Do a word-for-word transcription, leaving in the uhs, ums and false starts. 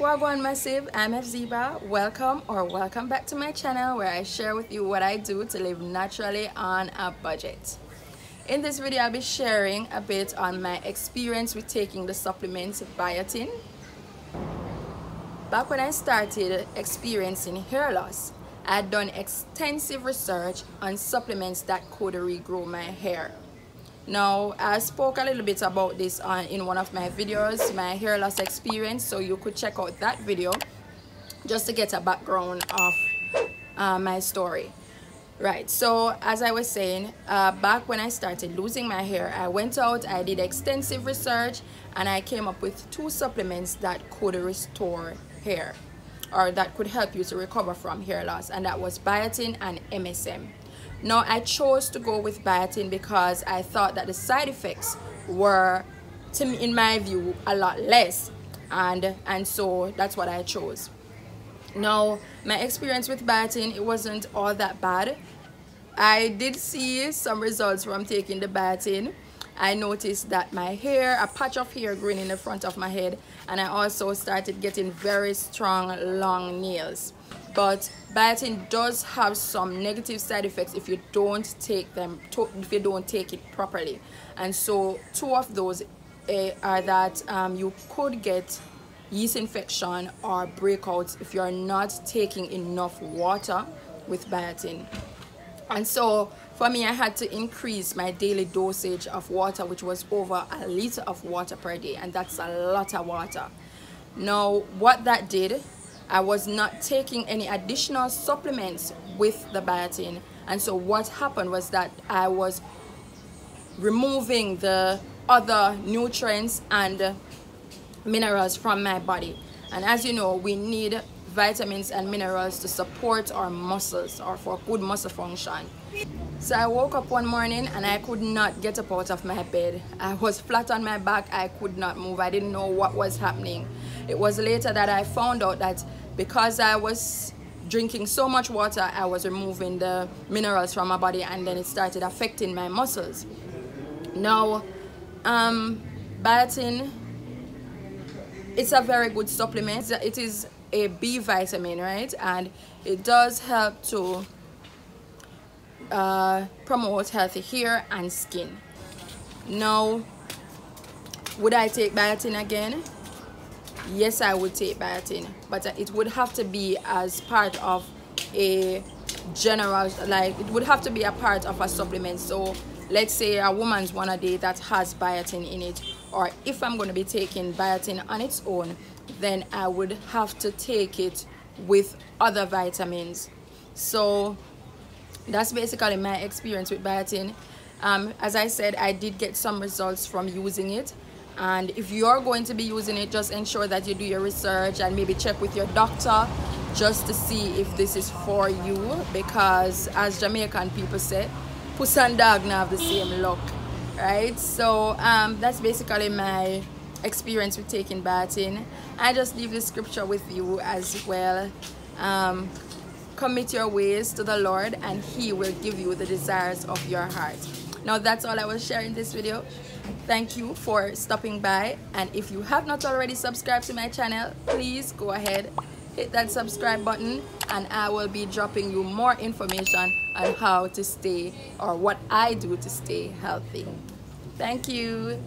Wagwan Massive, I'm Hephzibah. Welcome or welcome back to my channel where I share with you what I do to live naturally on a budget. In this video, I'll be sharing a bit on my experience with taking the supplement biotin. Back when I started experiencing hair loss, I had done extensive research on supplements that could regrow my hair. Now, I spoke a little bit about this on, in one of my videos, my hair loss experience, so you could check out that video just to get a background of uh, my story. Right, so as I was saying, uh, back when I started losing my hair, I went out, I did extensive research, and I came up with two supplements that could restore hair, or that could help you to recover from hair loss, and that was biotin and M S M. Now, I chose to go with biotin because I thought that the side effects were, to me, in my view, a lot less, and and so that's what I chose. Now, my experience with biotin, it wasn't all that bad. I did see some results from taking the biotin. I noticed that my hair, a patch of hair growing in the front of my head, and I also started getting very strong, long nails. But biotin does have some negative side effects if you don't take them, if you don't take it properly. And so two of those are that um, you could get yeast infection or breakouts if you're not taking enough water with biotin. And so for me, I had to increase my daily dosage of water, which was over a liter of water per day, and that's a lot of water. Now, what that did, I was not taking any additional supplements with the biotin, and so what happened was that I was removing the other nutrients and minerals from my body, and as you know, we need vitamins and minerals to support our muscles or for good muscle function. So I woke up one morning and I could not get up out of my bed. I was flat on my back, I could not move, I didn't know what was happening. It was later that I found out that because I was drinking so much water, I was removing the minerals from my body, and then it started affecting my muscles. Now, um, biotin, it's a very good supplement. It is a B vitamin, right? And it does help to uh, promote healthy hair and skin. Now, would I take biotin again? Yes, I would take biotin, but it would have to be as part of a general, like it would have to be a part of a supplement. So let's say a woman's one a day that has biotin in it, or if I'm going to be taking biotin on its own, then I would have to take it with other vitamins. So that's basically my experience with biotin. Um, as I said, I did get some results from using it, and if you're going to be using it, just ensure that you do your research and maybe check with your doctor just to see if this is for you, because as Jamaican people say, puss and dog now have the same luck, right? So um, that's basically my experience with taking biotin. I just leave the scripture with you as well. Um, commit your ways to the Lord and He will give you the desires of your heart. Now, that's all I will share in this video. Thank you for stopping by, and if you have not already subscribed to my channel, please go ahead, hit that subscribe button, and I will be dropping you more information on how to stay, or what I do to stay healthy. Thank you.